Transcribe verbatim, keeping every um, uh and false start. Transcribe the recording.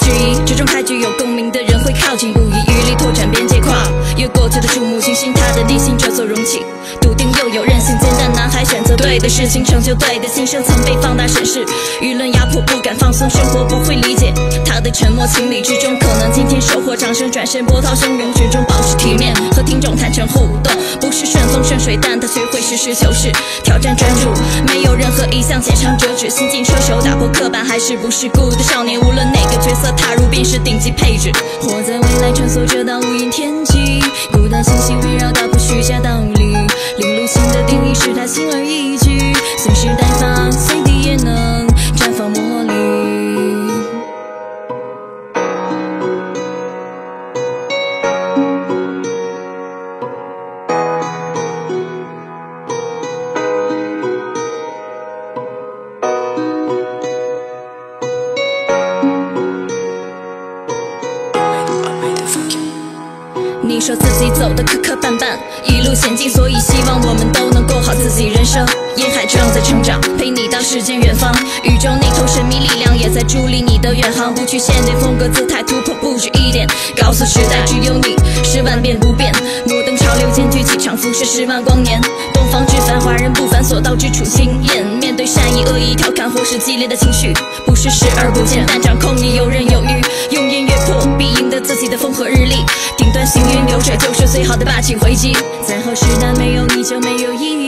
级，最终还具有共鸣的人会靠近，不遗余力拓展边界，跨越过去的树木，清新它的理性者所容器，笃定又有韧性，简单男孩选择对的事情，成就对的心声曾被放大审视，舆论压迫不敢放松，生活不会理解他的沉默，情理之中，可能今天收获掌声，转身波涛汹涌，始终保持体面，和听众坦诚互动，不是顺风顺水，但他学会实事求是，挑战专注，没有任何一项浅尝辄止，新进射手打破刻板，还是不世故的少年，无论哪个角色踏入便是顶级配置，活在未来穿梭着到无垠天际，孤单星系围绕打破虚假道理，零路星的定义是他轻而易举，随时待发，随地也能绽放魔力。你说自己走得磕磕绊绊，一路险境，所以希望我们都能过好自己人生。烟海正在成长，陪你到时间远方。宇宙那头神秘力量也在助力你的远航，不去限定风格姿态，突破不止一点。告诉时代，只有你是万变不变。摩登潮流兼具气场，辐射十万光年。东方之繁华人不凡，所到之处惊艳。面对善意、恶意、调侃或是激烈的情绪，不是视而不见，但掌控你游刃有余。用音乐破必赢得自己的风和日丽。顶端行云流水就是最好的霸气回击，在后时代没有你就没有意义。